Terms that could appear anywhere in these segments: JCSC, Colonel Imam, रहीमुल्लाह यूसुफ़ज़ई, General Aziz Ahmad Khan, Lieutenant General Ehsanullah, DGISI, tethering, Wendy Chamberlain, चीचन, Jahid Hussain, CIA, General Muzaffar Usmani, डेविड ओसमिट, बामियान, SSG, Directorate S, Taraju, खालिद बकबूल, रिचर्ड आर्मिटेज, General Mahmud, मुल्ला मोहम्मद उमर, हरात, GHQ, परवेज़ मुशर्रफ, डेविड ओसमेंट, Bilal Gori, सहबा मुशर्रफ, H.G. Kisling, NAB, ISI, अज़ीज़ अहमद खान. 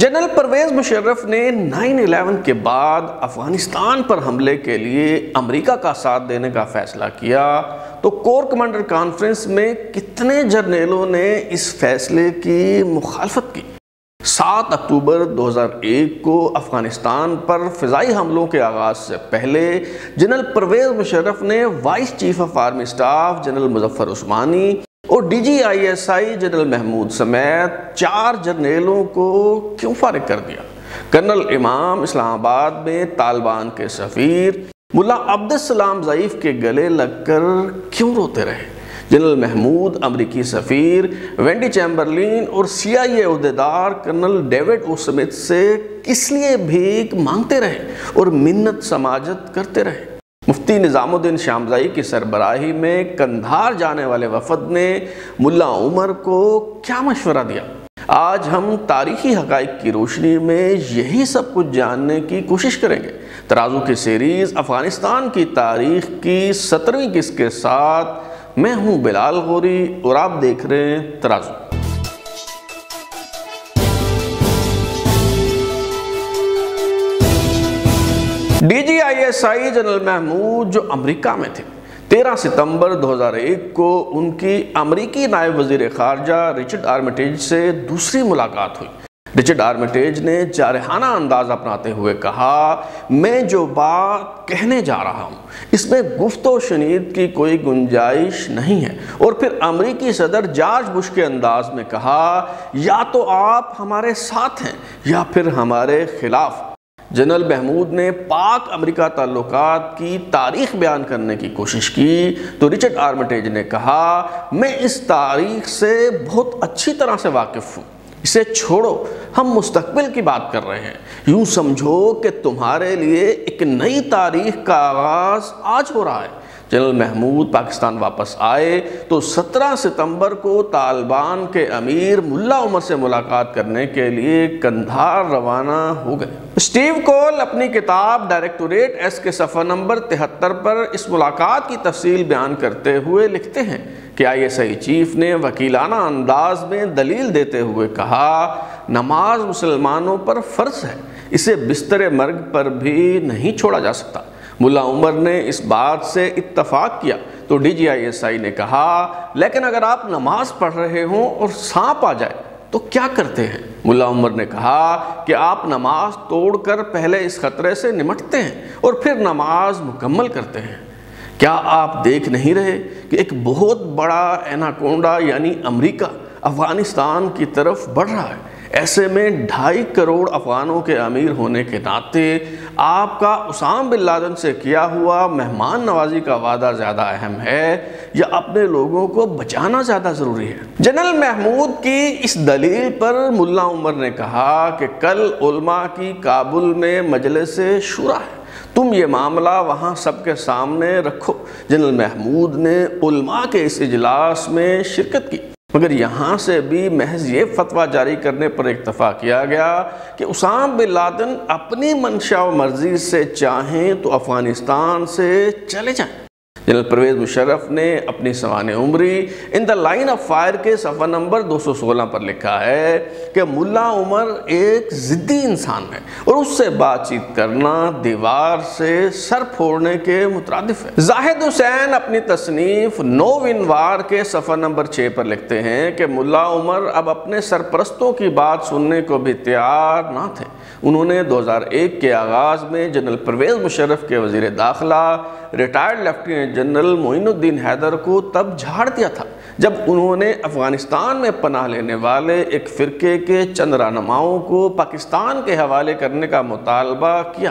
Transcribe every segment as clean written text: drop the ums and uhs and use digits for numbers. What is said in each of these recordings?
General परवेज़ मुशर्रफ ने 9/11 के बाद अफगानिस्तान पर हमले के लिए अमेरिका का साथ देने का फैसला किया तो कोर कमांडर कॉन्फ्रेंस में कितने जर्नलों ने इस फैसले की मुखालफत की। 7 अक्टूबर 2001 को अफगानिस्तान पर फ़िज़ाई हमलों के आगाज़ से पहले जनरल परवेज़ मुशर्रफ ने vice chief of army staff general Muzaffar Usmani और DGISI जनरल महमूद समेत 4 जर्नेलों को क्यों फारिग कर दिया। कर्नल इमाम इस्लामाबाद में तालिबान के सफ़ीर मुल्ला अब्दुल सलाम ज़ईफ़ के गले लगकर क्यों रोते रहे। जनरल महमूद, अमरीकी सफ़ीर वेंडी चैम्बरलिन और CIA अहदेदार कर्नल डेविड ओसमेंट से किस लिए भीख मांगते रहे और मिन्नत समाजत करते रहे। मुफ्ती निज़ामुद्दीन शामज़ाई की सरबराही में कंधार जाने वाले वफद ने मुल्ला उमर को क्या मशवरा दिया। आज हम तारीखी हक़ाइक़ की रोशनी में यही सब कुछ जानने की कोशिश करेंगे। तराजू की सीरीज़ अफ़गानिस्तान की तारीख की 17वीं किस्त के साथ मैं हूं बिलाल गोरी और आप देख रहे हैं तराजू। DGISI जनरल महमूद जो अमेरिका में थे 13 सितंबर 2001 को उनकी अमेरिकी नायब वजीर खारजा रिचर्ड आर्मिटेज से दूसरी मुलाकात हुई। रिचर्ड आर्मिटेज ने जारहाना अंदाज अपनाते हुए कहा मैं जो बात कहने जा रहा हूँ इसमें गुफ्तो शनीद की कोई गुंजाइश नहीं है और फिर अमरीकी सदर जॉर्ज बुश के अंदाज में कहा या तो आप हमारे साथ हैं या फिर हमारे खिलाफ। जनरल महमूद ने पाक अमेरिका ताल्लुकात की तारीख बयान करने की कोशिश की तो रिचर्ड आर्मिटेज ने कहा मैं इस तारीख से बहुत अच्छी तरह से वाकिफ़ हूँ, इसे छोड़ो, हम मुस्तकबिल की बात कर रहे हैं। यूँ समझो कि तुम्हारे लिए एक नई तारीख का आगाज़ आज हो रहा है। जनरल महमूद पाकिस्तान वापस आए तो 17 सितंबर को तालिबान के अमीर मुल्ला उमर से मुलाकात करने के लिए कंधार रवाना हो गए। स्टीव कोल अपनी किताब डायरेक्टोरेट S के सफ़ा नंबर 73 पर इस मुलाकात की तफसील बयान करते हुए लिखते हैं कि ISI चीफ ने वकीलाना अंदाज में दलील देते हुए कहा नमाज मुसलमानों पर फ़र्ज है, इसे बिस्तर मर्ग पर भी नहीं छोड़ा जा सकता। मुल्ला उमर ने इस बात से इत्तफाक किया तो DGISI ने कहा लेकिन अगर आप नमाज पढ़ रहे हों और सांप आ जाए तो क्या करते हैं। मुल्ला उमर ने कहा कि आप नमाज तोड़कर पहले इस खतरे से निमटते हैं और फिर नमाज मुकम्मल करते हैं। क्या आप देख नहीं रहे कि एक बहुत बड़ा एनाकोंडा यानी अमेरिका अफ़गानिस्तान की तरफ बढ़ रहा है। ऐसे में 2.5 करोड़ अफगानों के अमीर होने के नाते आपका उसामा बिन लादेन से किया हुआ मेहमान नवाजी का वादा ज़्यादा अहम है या अपने लोगों को बचाना ज़्यादा ज़रूरी है। जनरल महमूद की इस दलील पर मुल्ला उमर ने कहा कि कल उलमा की काबुल में मजलिस-ए शूरा है, तुम ये मामला वहाँ सबके सामने रखो। जनरल महमूद ने उलमा के इस इजलास में शिरकत की मगर यहाँ से भी महज ये फतवा जारी करने पर इत्तफाक किया गया कि उसामा बिन लादेन अपनी मंशा व मर्जी से चाहें तो अफ़गानिस्तान से चले जाएं। जनरल परवेज़ मुशर्रफ ने अपनी सवान उम्री in the line of fire के सफ़ा नंबर 216 पर लिखा है कि मुल्ला उमर एक ज़िद्दी इंसान है और उससे बातचीत करना दीवार से सर फोड़ने के मुतरादिफ है। जाहिद हुसैन अपनी तसनीफ़ नो विन वार के सफ़ा नंबर 6 पर लिखते हैं कि मुल्ला उमर अब अपने सरपरस्तों की बात सुनने को भी तैयार ना थे। उन्होंने 2001 के आगाज़ में जनरल परवेज़ मुशर्रफ के वज़ीर दाखिला retired lieutenant general Moinuddin Haider को तब झाड़ दिया था जब उन्होंने अफ़गानिस्तान में पनाह लेने वाले एक फ़िरके के चंद रहनुमाओं को पाकिस्तान के हवाले करने का मुतालबा किया।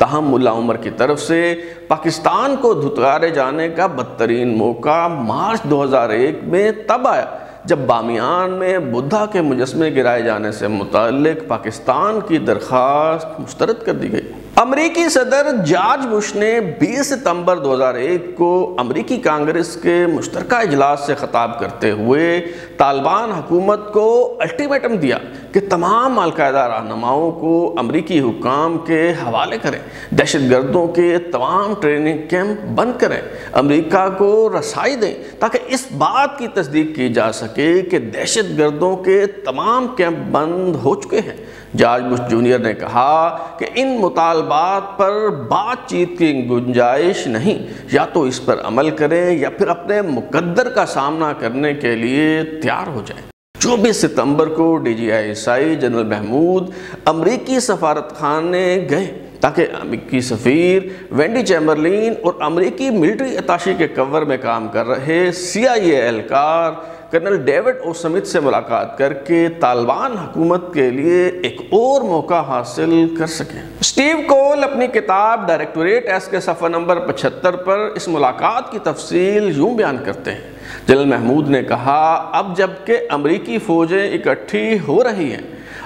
ताहम मुल्ला उमर की तरफ से पाकिस्तान को धुतकारे जाने का बदतरीन मौका मार्च 2001 में तब आया जब बामियान में बुद्धा के मुजस्मे गिराए जाने से मुताल्लिक पाकिस्तान की दरख्वास्त मुस्तरद कर दी गई। अमरीकी सदर जॉर्ज बुश ने 20 सितंबर 2001 को अमरीकी कांग्रेस के मुश्तरका इजलास से ख़िताब करते हुए तालिबान हुकूमत को अल्टीमेटम दिया कि तमाम अलकायदा रहनुमाओं को अमरीकी हुकाम के हवाले करें, दहशत गर्दों के तमाम ट्रेनिंग कैंप बंद करें, अमरीका को रसाई दें ताकि इस बात की तस्दीक की जा सके कि दहशत गर्दों के तमाम कैंप बंद हो चुके हैं। जॉर्ज बुश जूनियर ने कहा कि इन मुतालबात पर बातचीत की गुंजाइश नहीं, या तो इस पर अमल करें या फिर अपने मुकद्दर का सामना करने के लिए तैयार हो जाएं। 24 सितंबर को DGISI जनरल महमूद अमरीकी सफारत खाने गए ताकि अमरीकी सफ़ीर वेंडी चैम्बरलिन और अमरीकी मिलिट्री अताशी के कवर में काम कर रहे CIA एहलकार कर्नल डेविड ओसमिट से मुलाकात करके तालिबान हुकूमत के लिए एक और मौका हासिल कर सकें। स्टीव कोल अपनी किताब डायरेक्टोरेट एस के सफ़ा नंबर 75 पर इस मुलाकात की तफसील यूँ बयान करते हैं। जनरल महमूद ने कहा, अब जबकि अमरीकी फ़ौजें इकट्ठी हो रही हैं,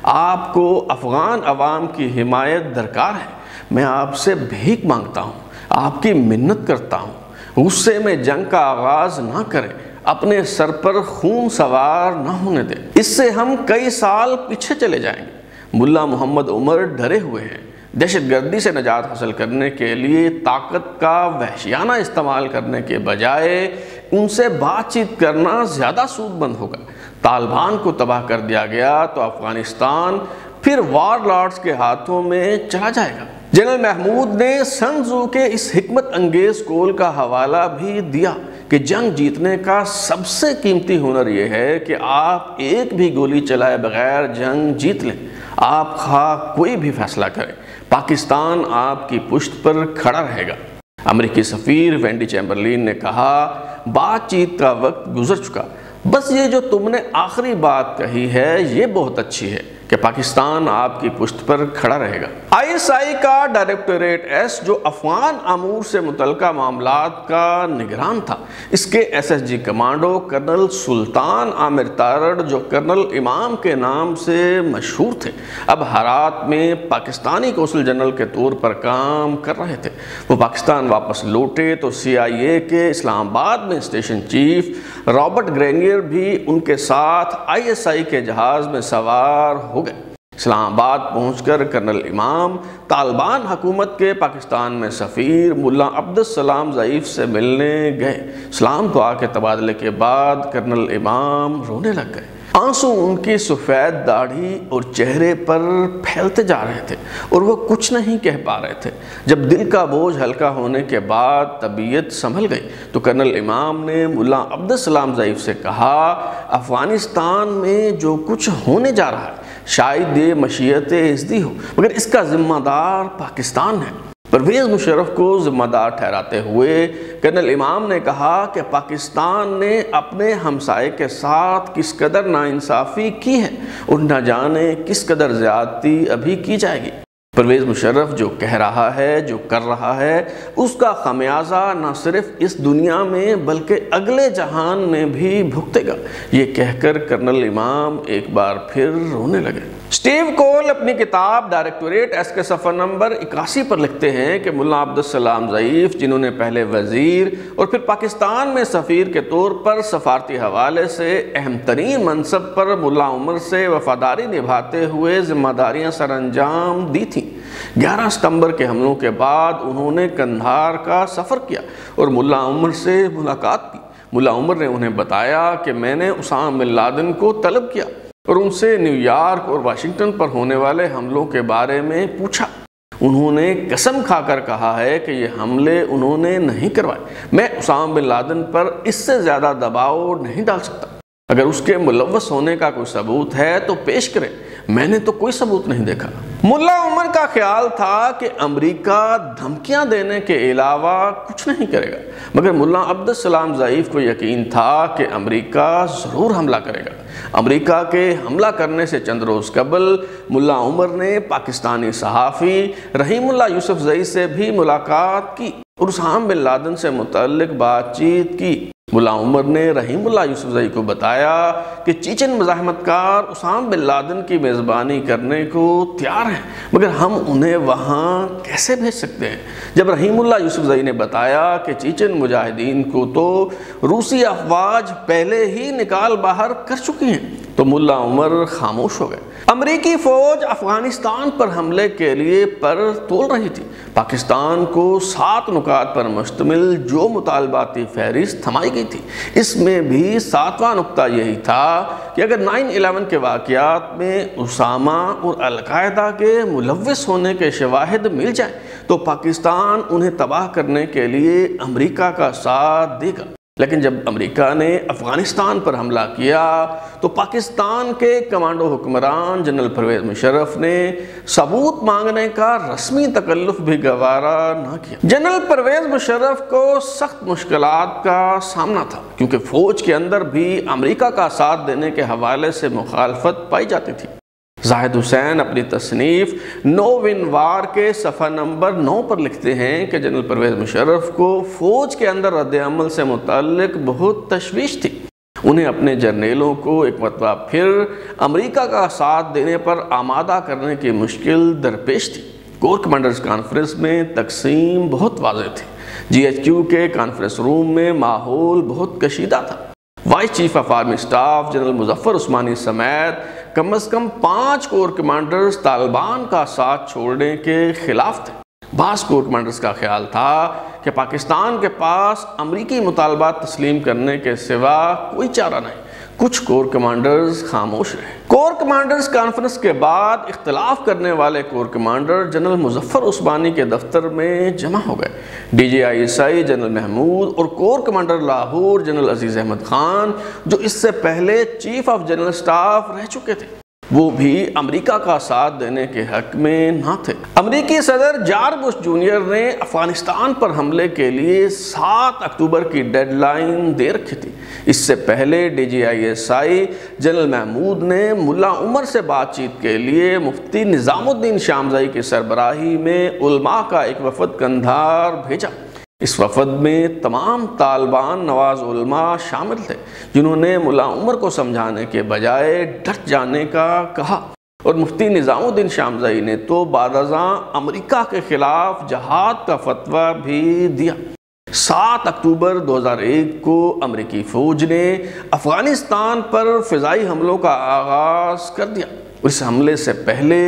आपको अफ़गान अवाम की हिमायत दरकार है। मैं आपसे भीख मांगता हूँ, आपकी मिन्नत करता हूँ, गुस्से में जंग का आगाज़ ना करें, अपने सर पर खून सवार ना होने दें, इससे हम कई साल पीछे चले जाएंगे। मुल्ला मोहम्मद उमर डरे हुए हैं, दहशतगर्दी से निजात हासिल करने के लिए ताकत का वहशियाना इस्तेमाल करने के बजाय उनसे बातचीत करना ज़्यादा सूदमंद होगा। तालिबान को तबाह कर दिया गया तो अफ़गानिस्तान फिर वार लॉर्ड्स के हाथों में चला जाएगा। जनरल महमूद ने संजू के इस हिकमत अंगेज कौल का हवाला भी दिया कि जंग जीतने का सबसे कीमती हुनर यह है कि आप एक भी गोली चलाए बगैर जंग जीत लें, आप खा कोई भी फैसला करें, पाकिस्तान आपकी पुश्त पर खड़ा रहेगा। अमरीकी सफ़ीर वेंडी चैम्बरलिन ने कहा, बातचीत का वक्त गुजर चुका, बस ये जो तुमने आखिरी बात कही है ये बहुत अच्छी है कि पाकिस्तान आपकी पुश्त पर खड़ा रहेगा। ISI का डायरेक्टोरेट एस जो अफगान अमूर से मुतलका मामलात का निगरान था, इसके SSG commando colonel Sultan Amir Tarar जो कर्नल इमाम के नाम से मशहूर थे, अब हरात में पाकिस्तानी कौंसल जनरल के तौर पर काम कर रहे थे। वो पाकिस्तान वापस लौटे तो CIA के इस्लामाबाद में स्टेशन चीफ रॉबर्ट ग्रेनियर भी उनके साथ ISI के जहाज़ में सवार हो गए। इस्लामाबाद पहुंचकर कर्नल इमाम तालिबान हुकूमत के पाकिस्तान में सफ़ीर मुल्ला अब्दुल सलाम ज़ईफ़ से मिलने गए। सलाम दुआ के तबादले के बाद कर्नल इमाम रोने लग गए, आंसू उनकी सफ़ेद दाढ़ी और चेहरे पर फैलते जा रहे थे और वो कुछ नहीं कह पा रहे थे। जब दिल का बोझ हल्का होने के बाद तबीयत संभल गई तो कर्नल इमाम ने मुल्ला अब्दुल सलाम ज़ईफ़ से कहा, अफ़गानिस्तान में जो कुछ होने जा रहा है शायद ये मशीयत-ए-इज़्दी हो, मगर इसका ज़िम्मेदार पाकिस्तान है। परवेज़ मुशर्रफ को ज़िम्मेदार ठहराते हुए कर्नल इमाम ने कहा कि पाकिस्तान ने अपने हमसाए के साथ किस कदर नाइंसाफ़ी की है और न जाने किस कदर ज़्यादती अभी की जाएगी। परवेज़ मुशर्रफ जो कह रहा है, जो कर रहा है, उसका खमियाजा न सिर्फ इस दुनिया में बल्कि अगले जहान में भी भुगतेगा। ये कहकर कर्नल इमाम एक बार फिर रोने लगे। स्टीव कोल अपनी किताब डायरेक्टोरेट एस के सफ़ा नंबर 81 पर लिखते हैं कि मुल्ला अब्दुल सलाम ज़ईफ़, जिन्होंने पहले वज़ीर और फिर पाकिस्तान में सफ़ीर के तौर पर सफ़ारती हवाले से अहम तरीन मनसब पर मुल्ला उमर से वफादारी निभाते हुए ज़िम्मेदारियाँ सरअंजाम दी थी। 11 सितंबर के हमलों के बाद उन्होंने कंधार का सफ़र किया और मुल्ला उमर से मुलाकात की। मुल्ला उमर ने उन्हें बताया कि मैंने उसामा बिन लादेन को तलब किया और उनसे न्यूयॉर्क और वाशिंगटन पर होने वाले हमलों के बारे में पूछा। उन्होंने कसम खाकर कहा है कि ये हमले उन्होंने नहीं करवाए, मैं उसामा बिन लादेन पर इससे ज़्यादा दबाव नहीं डाल सकता, अगर उसके मुलव्वस होने का कोई सबूत है तो पेश करें, मैंने तो कोई सबूत नहीं देखा। मुल्ला उमर का ख्याल था कि अमरीका धमकियां देने के अलावा कुछ नहीं करेगा, मगर मुल्ला अब्दुल सलाम ज़ईफ़ को यकीन था कि अमरीका ज़रूर हमला करेगा। अमरीका के हमला करने से चंद रोज़ कबल मुल्ला उमर ने पाकिस्तानी सहाफ़ी रहीमुल्लाह यूसुफ़ज़ई से भी मुलाकात की और उसामा बिन लादेन से मुतल्लिक़ बातचीत की। मुल्ला उमर ने रहीमुल्लाह यूसुफ़ज़ई को बताया कि चीचन मज़ाहमतकार उसामा बिन लादेन की मेज़बानी करने को तैयार हैं, मगर हम उन्हें वहाँ कैसे भेज सकते हैं। जब रहीमुल्लाह यूसुफ़ज़ई ने बताया कि चीचन मुजाहिदीन को तो रूसी अफवाज पहले ही निकाल बाहर कर चुकी हैं, तो मुल्ला उमर खामोश हो गए। अमरीकी फ़ौज अफ़गानिस्तान पर हमले के लिए पर तोल रही थी। पाकिस्तान को 7 नुकात पर मुश्तमिल जो मुतालबाती फहरिस्त थमाई गई थी, इसमें भी 7वां नुकता यही था कि अगर 9/11 के वाक़यात में उसामा और अलकायदा के मुलव्विस होने के शवाहिद मिल जाएं तो पाकिस्तान उन्हें तबाह करने के लिए अमरीका का साथ देगा। लेकिन जब अमेरिका ने अफ़गानिस्तान पर हमला किया तो पाकिस्तान के कमांडो हुक्मरान जनरल परवेज़ मुशर्रफ ने सबूत मांगने का रस्मी तकल्लुफ़ भी गवारा ना किया। जनरल परवेज़ मुशर्रफ को सख्त मुश्किलात का सामना था क्योंकि फ़ौज के अंदर भी अमेरिका का साथ देने के हवाले से मुखालफत पाई जाती थी। जाहिद हुसैन अपनी तसनीफ़ नो विन वार के सफ़ा नंबर 9 पर लिखते हैं कि जनरल परवेज़ मुशर्रफ को फ़ौज के अंदर रद्द-ए-अमल से मुतल्लिक बहुत तशवीश थी। उन्हें अपने जर्नेलों को एक मरतबा फिर अमरीका का साथ देने पर आमादा करने की मुश्किल दरपेश थी। कोर कमांडर्स कॉन्फ्रेंस में तकसीम बहुत वाज़ेह थी। GHQ के कॉन्फ्रेंस रूम में माहौल बहुत कशीदा था। Vice chief of army staff general Muzaffar Usmani समेत कम अज़ कम 5 कोर कमांडर्स तालिबान का साथ छोड़ने के खिलाफ थे। बास कोर कमांडर्स का ख्याल था कि पाकिस्तान के पास अमरीकी मुतालबात तस्लीम करने के सिवा कोई चारा नहीं। कुछ कोर कमांडर्स खामोश रहे। कोर कमांडर्स कॉन्फ्रेंस के बाद इख्तलाफ करने वाले corps commander general Muzaffar Usmani के दफ्तर में जमा हो गए। DGISI जनरल महमूद और corps commander Lahore general Aziz Ahmed Khan, जो इससे पहले चीफ ऑफ जनरल स्टाफ रह चुके थे, वो भी अमेरिका का साथ देने के हक में ना थे। अमेरिकी सदर जॉर्ज बुश जूनियर ने अफगानिस्तान पर हमले के लिए 7 अक्टूबर की डेडलाइन दे रखी थी। इससे पहले DGISI जनरल महमूद ने मुल्ला उमर से बातचीत के लिए मुफ्ती निज़ामुद्दीन शामज़ाई की सरबराही में उलमा का एक वफद कंधार भेजा। इस वफद में तमाम तालिबान नवाज उलमा शामिल थे, जिन्होंने मुल्ला उमर को समझाने के बजाय डट जाने का कहा। और मुफ्ती निज़ामुद्दीन शामज़ाई ने तो बादशाह अमेरिका के ख़िलाफ़ जहाद का फतवा भी दिया। 7 अक्टूबर 2001 को अमेरिकी फ़ौज ने अफ़गानिस्तान पर फ़िज़ाई हमलों का आगाज़ कर दिया। इस हमले से पहले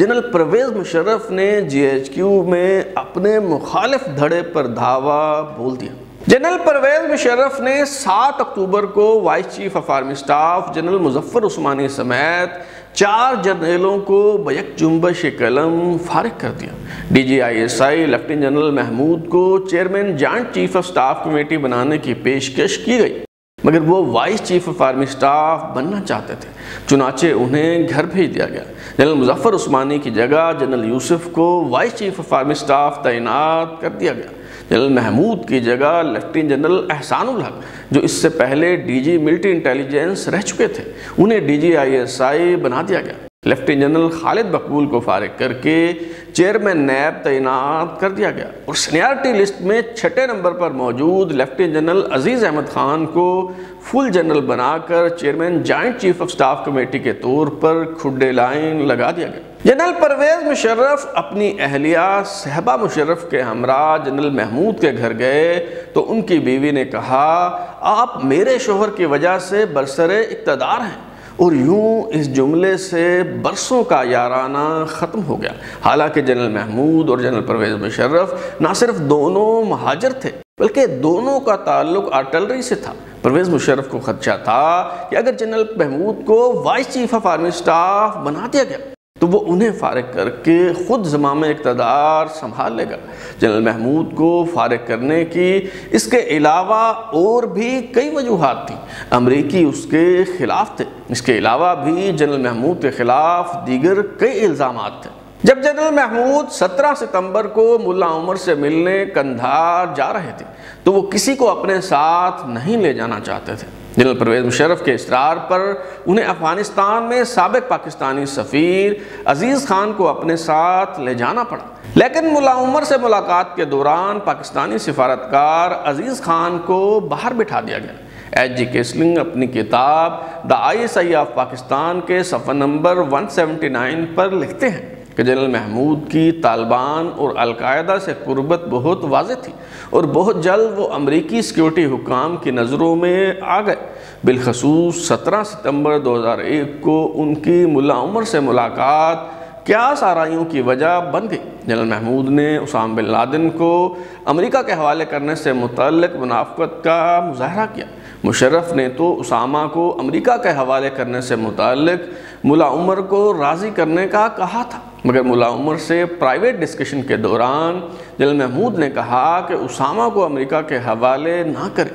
जनरल परवेज़ मुशर्रफ ने GHQ में अपने मुखालिफ धड़े पर धावा बोल दिया। जनरल परवेज़ मुशर्रफ ने 7 अक्टूबर को vice chief of army staff general Muzaffar Usmani समेत 4 जर्नलों को बैक जुम्बश कलम फारिग कर दिया। DGISI लेफ्टिनेंट जनरल महमूद को chairman joint chief of staff committee बनाने की पेशकश की गई, मगर वो vice chief of army staff बनना चाहते थे, चुनाचे उन्हें घर भेज दिया गया। जनरल मुजफ्फर उस्मानी की जगह जनरल यूसुफ को vice chief of army staff तैनात कर दिया गया। जनरल महमूद की जगह लेफ्टिनेंट जनरल एहसानुल्लाह, जो इससे पहले DG मिलिट्री इंटेलिजेंस रह चुके थे, उन्हें DGISI बना दिया गया। लेफ्टिनेंट जनरल खालिद बकबूल को फारिग करके चेयरमैन नैब तैनात कर दिया गया और सीनियरिटी लिस्ट में 6ठे नंबर पर मौजूद लेफ्टिनेंट जनरल अजीज़ अहमद खान को फुल जनरल बनाकर chairman joint chief of staff committee के तौर पर खुड्डे लाइन लगा दिया गया। जनरल परवेज़ मुशर्रफ अपनी अहलिया सहबा मुशर्रफ के हमरा जनरल महमूद के घर गए तो उनकी बीवी ने कहा, आप मेरे शोहर की वजह से बरसरे इक़्तिदार हैं। और यूं इस जुमले से बरसों का याराना ख़त्म हो गया। हालांकि जनरल महमूद और जनरल परवेज़ मुशर्रफ ना सिर्फ दोनों महाजर थे, बल्कि दोनों का ताल्लुक आर्टिलरी से था। परवेज़ मुशर्रफ को खदशा था कि अगर जनरल महमूद को vice chief of army staff बना दिया गया तो वो उन्हें फारिग करके ख़ुद ज़माम इक़्तिदार संभाल लेगा। जनरल महमूद को फारिग करने की इसके अलावा और भी कई वजूहात थी। अमरीकी उसके ख़िलाफ़ थे। इसके अलावा भी जनरल महमूद के ख़िलाफ़ दीगर कई इल्ज़ाम थे। जब जनरल महमूद 17 सितंबर को मुल्ला उमर से मिलने कंधार जा रहे थे तो वो किसी को अपने साथ नहीं ले जाना चाहते थे। जनरल परवेज़ मुशर्रफ के इसरार पर उन्हें अफ़गानिस्तान में साबिक़ पाकिस्तानी सफ़ीर अज़ीज़ ख़ान को अपने साथ ले जाना पड़ा। लेकिन मुल्ला उमर से मुलाकात के दौरान पाकिस्तानी सिफारतकार अज़ीज़ ख़ान को बाहर बिठा दिया गया। H.G. Kisling अपनी किताब द ISI ऑफ पाकिस्तान के सफ़ा नंबर 179 पर लिखते हैं कि जनरल महमूद की तालिबान और अलकायदा से कुर्बत बहुत वाज़ेह थी और बहुत जल्द वो अमरीकी सिक्योरिटी हुकाम की नज़रों में आ गए। बिलखसूस 17 सितंबर 2001 को उनकी मुल्ला उमर से मुलाकात क्या साराइयों की वजह बन गई। जनरल महमूद ने उसामा बिन लादेन को अमेरिका के हवाले करने से मुतल्लिक़ मुनाफ़क़त का मुज़ाहरा किया। मुशर्रफ ने तो उसामा को अमेरिका के हवाले करने से मुतल्लिक़ मुल्ला उमर को राज़ी करने का कहा था, मगर मुल्ला उमर से प्राइवेट डिस्कशन के दौरान जनरल महमूद ने कहा कि उसामा को अमेरिका के हवाले ना करें।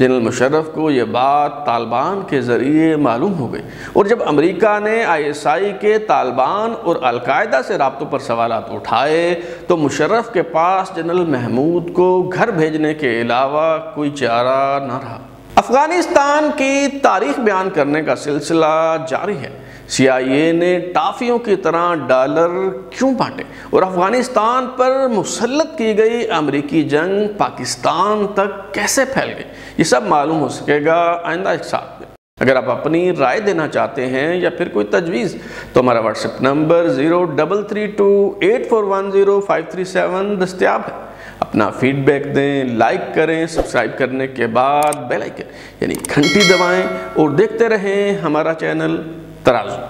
जनरल मुशर्रफ को यह बात तालिबान के ज़रिए मालूम हो गई और जब अमेरिका ने ISI के तालिबान और अलकायदा से राब्तों पर सवाल उठाए तो मुशर्रफ के पास जनरल महमूद को घर भेजने के अलावा कोई चारा ना रहा। अफ़गानिस्तान की तारीख़ बयान करने का सिलसिला जारी है। CIA ने टाफियों की तरह डॉलर क्यों बांटे और अफ़गानिस्तान पर मुसल्लत की गई अमरीकी जंग पाकिस्तान तक कैसे फैल गई, ये सब मालूम हो सकेगा आइंदा एक साथ में। अगर आप अपनी राय देना चाहते हैं या फिर कोई तजवीज़ तो हमारा व्हाट्सएप नंबर 0332 8410537 दस्तियाब है। अपना फीडबैक दें, लाइक करें, सब्सक्राइब करने के बाद बेल आइकन यानी घंटी दबाएं और देखते रहें हमारा चैनल तराजू।